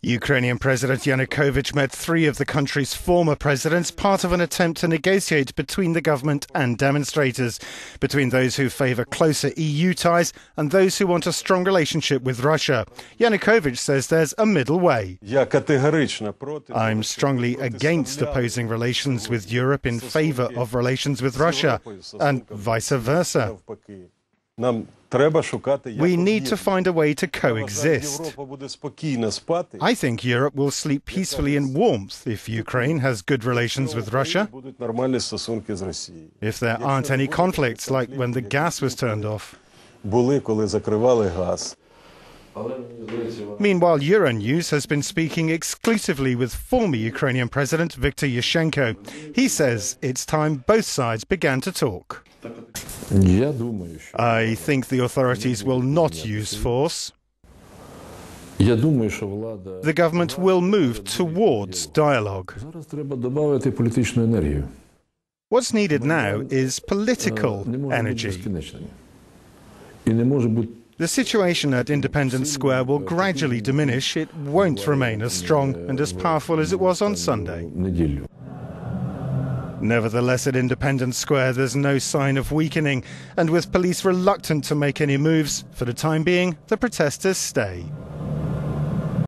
Ukrainian President Yanukovych met three of the country's former presidents, part of an attempt to negotiate between the government and demonstrators, between those who favour closer EU ties and those who want a strong relationship with Russia. Yanukovych says there's a middle way. I'm strongly against opposing relations with Europe in favour of relations with Russia, and vice versa. We need to find a way to coexist. I think Europe will sleep peacefully in warmth if Ukraine has good relations with Russia. If there aren't any conflicts, like when the gas was turned off. Meanwhile, Euronews has been speaking exclusively with former Ukrainian President Viktor Yushchenko. He says it's time both sides began to talk. I think the authorities will not use force. The government will move towards dialogue. What's needed now is political energy. The situation at Independence Square will gradually diminish. It won't remain as strong and as powerful as it was on Sunday. Nevertheless, at Independence Square, there's no sign of weakening, and with police reluctant to make any moves, for the time being, the protesters stay.